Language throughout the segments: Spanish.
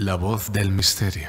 La voz del misterio.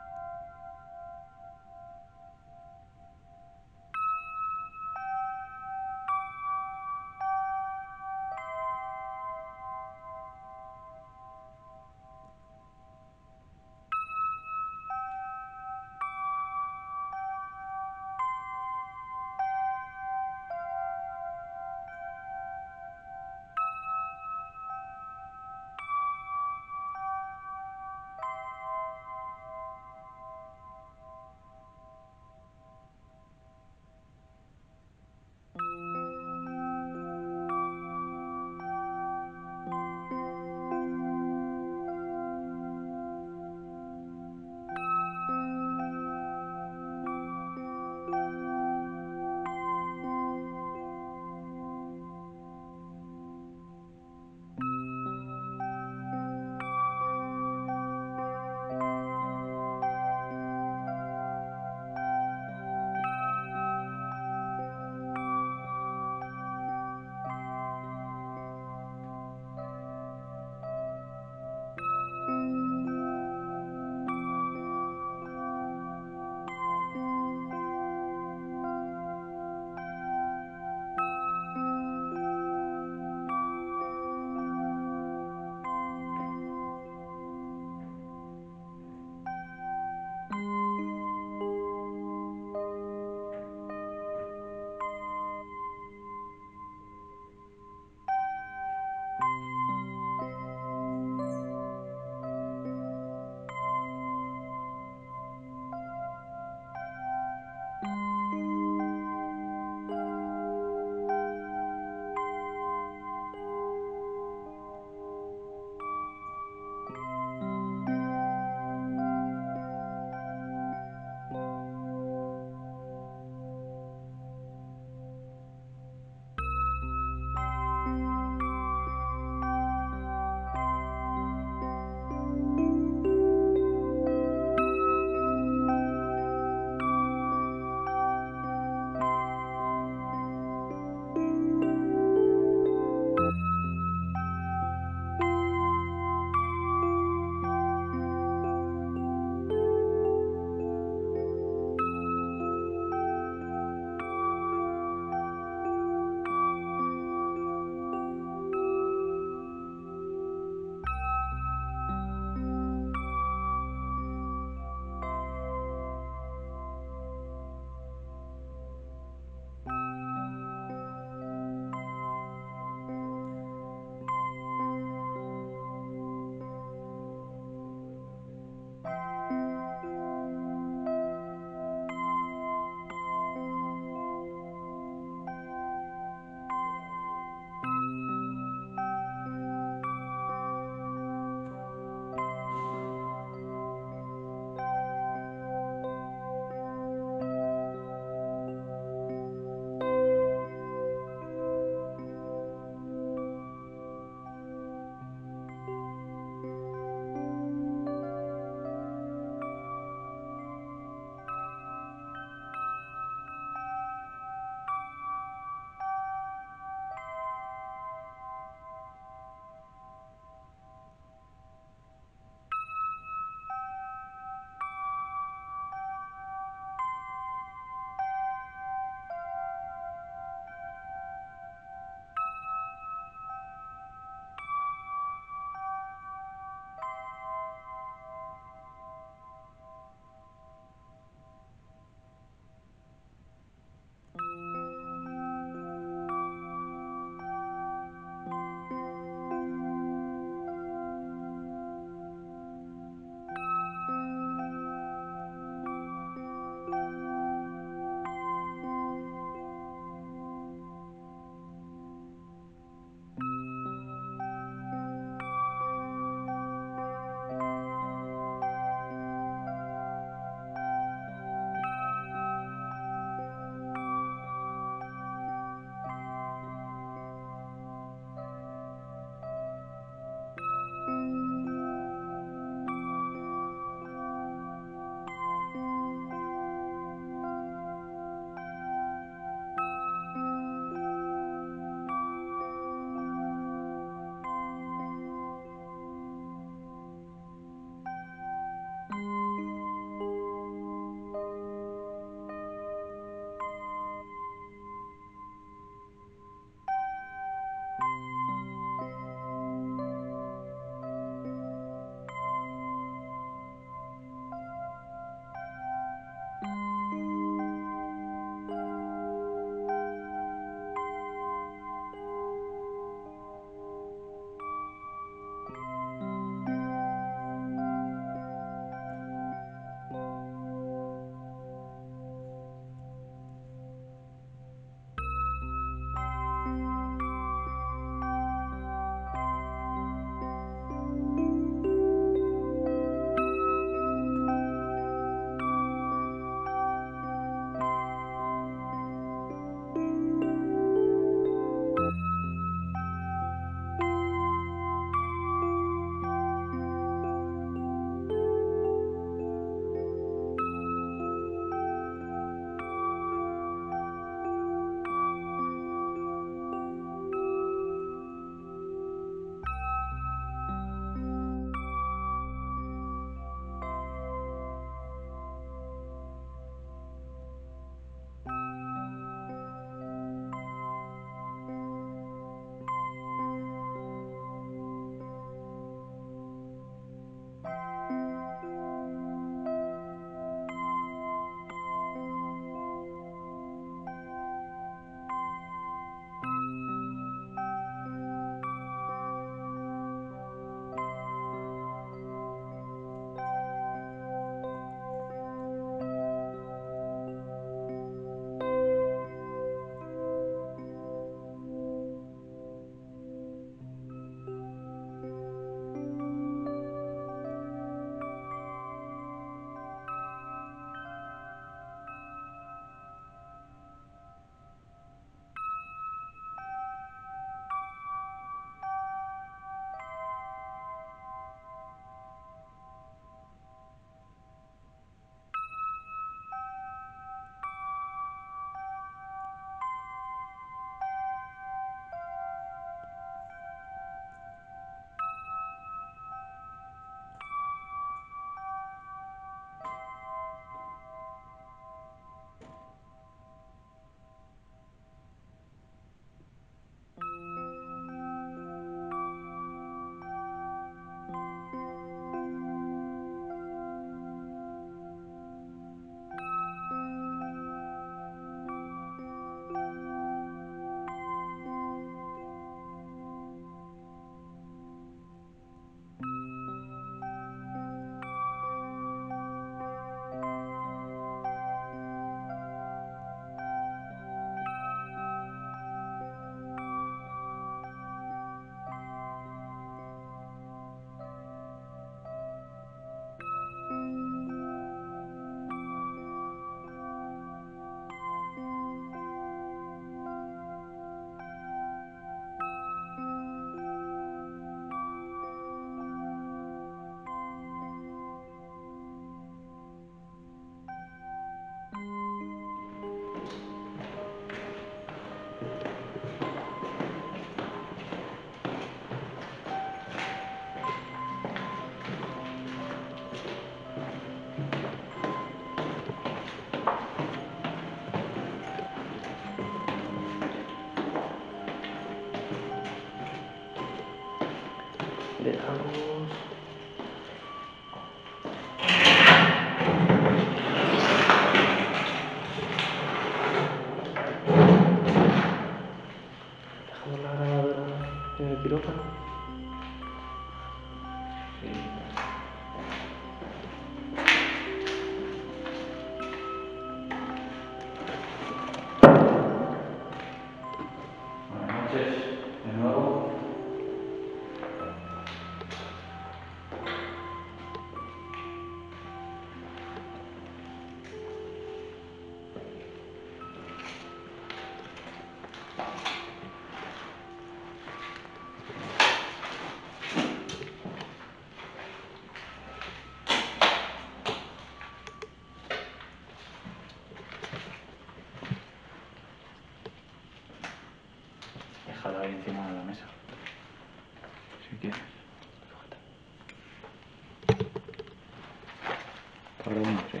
perdón, no sé.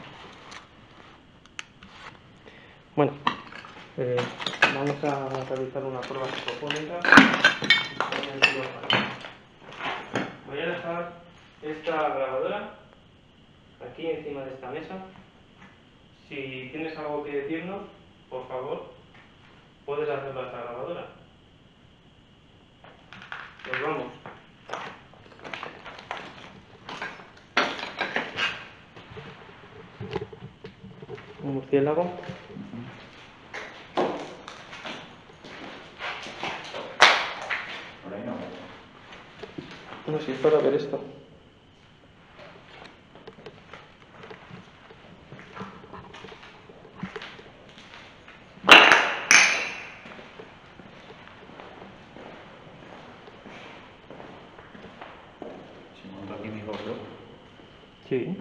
Bueno, vamos a realizar una prueba psicofónica. Voy a dejar esta grabadora aquí encima de esta mesa. Si tienes algo que decirnos, por favor, puedes hacerlo a esta grabadora. Pues vamos. Un murciélago. Por ahí no. No, si es para ver esto. ¿Se monta aquí mi gorro? Sí.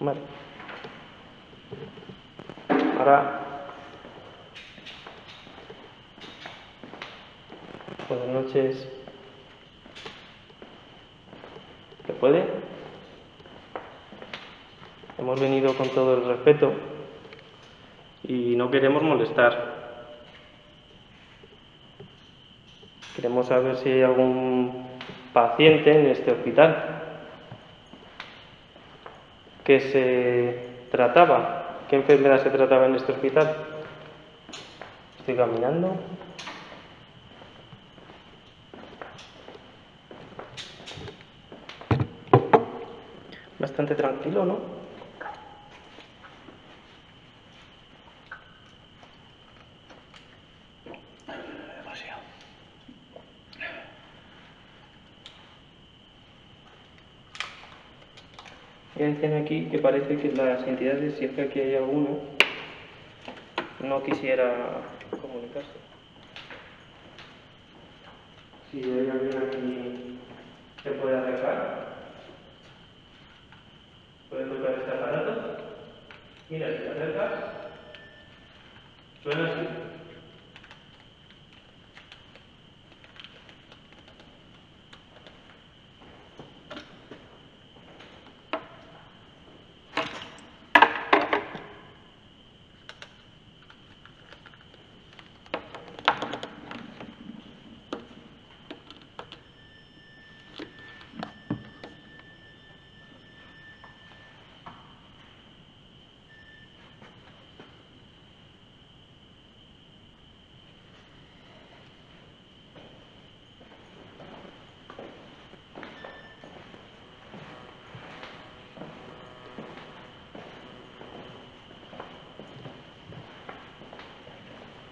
Vale. Ahora buenas noches. ¿Se puede? Hemos venido con todo el respeto y no queremos molestar. Queremos saber si hay algún paciente en este hospital. ¿Qué se trataba? ¿Qué enfermedad se trataba en este hospital? Estoy caminando. Bastante tranquilo, ¿no? Demasiado. Dicen aquí que parece que las entidades, si es que aquí hay alguna, no quisiera comunicarse. Si hay alguien aquí se puede acercar, puede tocar este aparato. Mira, si te acercas, suena así.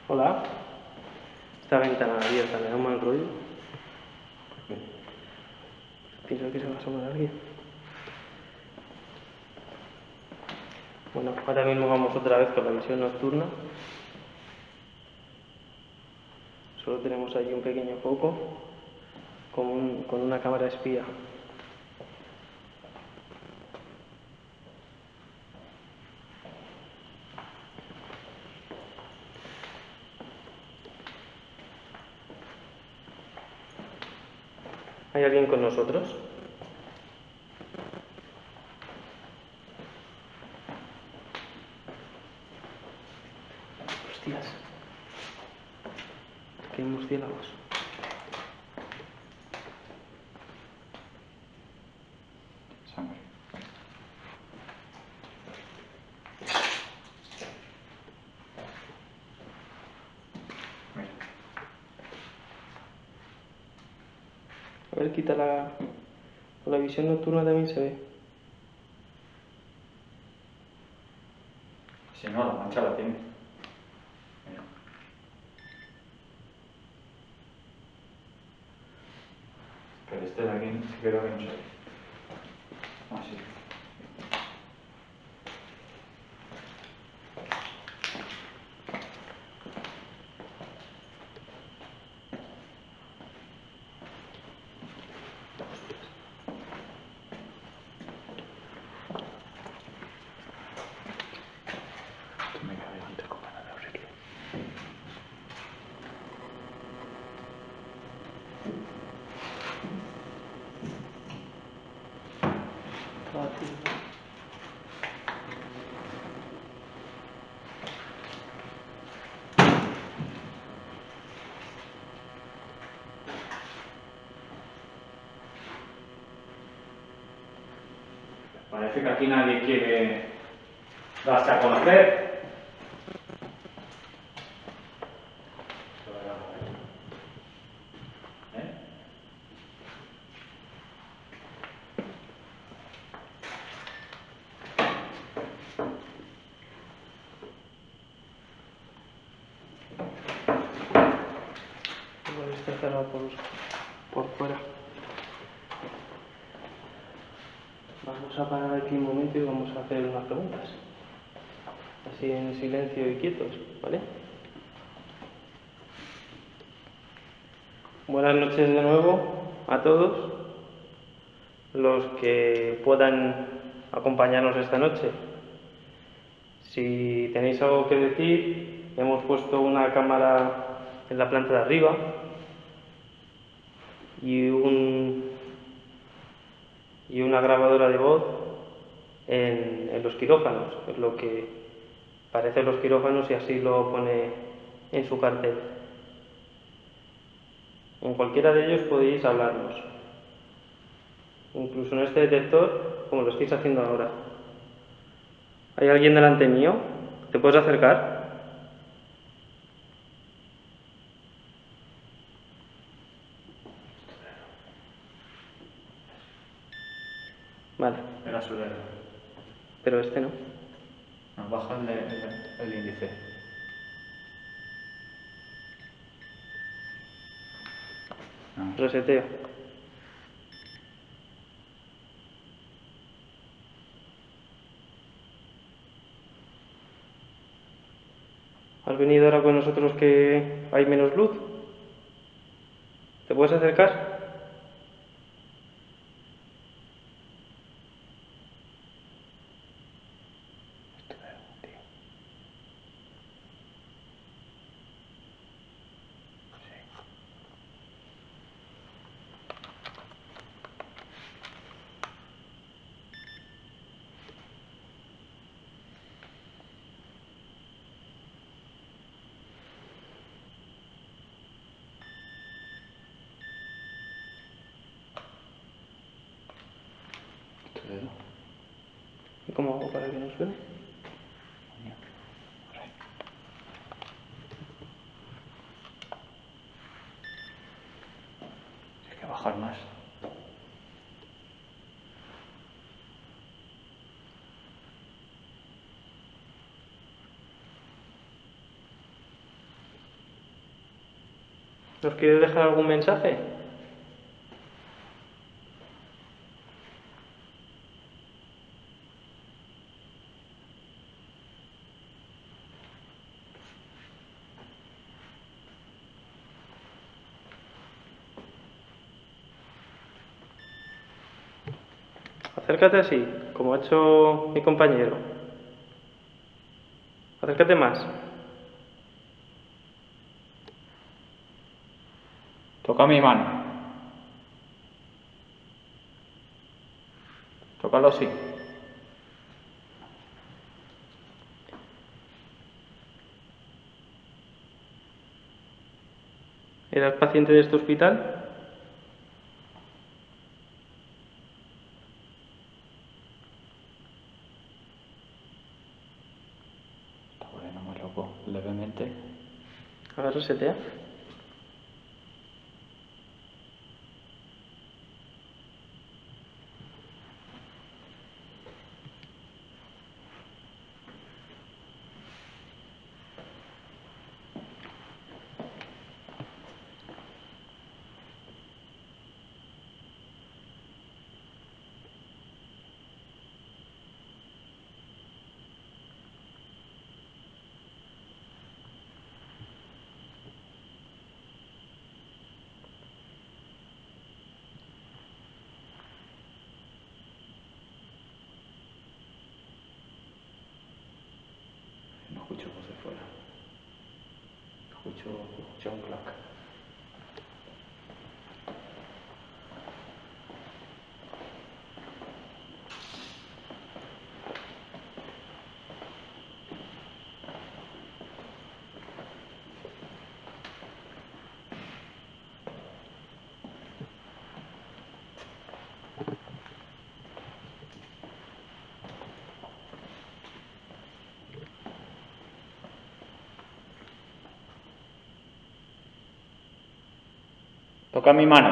Hola, esta ventana abierta me da un mal rollo. Pienso que se va a asomar alguien. Bueno, ahora mismo vamos otra vez con la visión nocturna. Solo tenemos allí un pequeño foco con una cámara espía. ¿Hay alguien con nosotros? Hostias. Aquí hay murciélagos. Sangre. A ver, quita la visión nocturna, también se ve. Si no, la mancha la tienes. Mira. Pero este de aquí creo que no se ve. Así. Parece que aquí nadie quiere darse a conocer. Igual está cerrado por fuera. Vamos a parar aquí un momento y vamos a hacer unas preguntas. Así en silencio y quietos, ¿vale? Buenas noches de nuevo a todos los que puedan acompañarnos esta noche. Si tenéis algo que decir, hemos puesto una cámara en la planta de arriba y una grabadora de voz en los quirófanos, es lo que parece los quirófanos y así lo pone en su cartel. En cualquiera de ellos podéis hablarnos, incluso en este detector, como lo estáis haciendo ahora. ¿Hay alguien delante mío? ¿Te puedes acercar? Vale. Era surero. Pero este no. No, baja el índice. No. Reseteo. ¿Has venido ahora con nosotros que hay menos luz? ¿Te puedes acercar? ¿Y cómo hago para que no suene? Hay que bajar más. ¿Nos quieres dejar algún mensaje? Acércate así, como ha hecho mi compañero. Acércate más. Toca mi mano. Tócalo así. ¿Eras paciente de este hospital? Levemente. A ver, resetea. escucho voces fuera, escucho John Clark. Toca mi mano.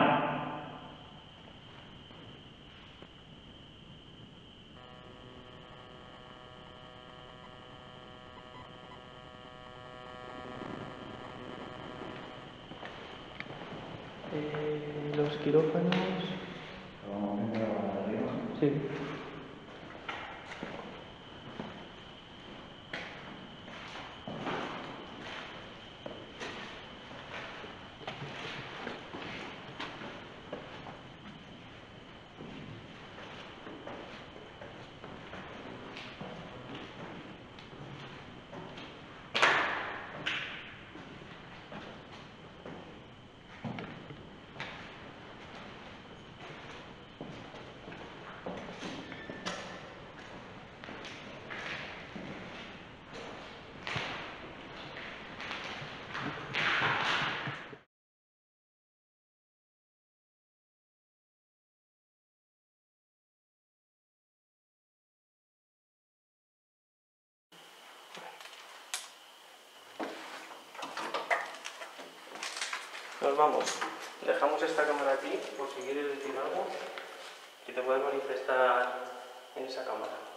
Los quirófanos. Sí. Nos vamos. Dejamos esta cámara aquí por si quieres decir algo que te puede manifestar en esa cámara.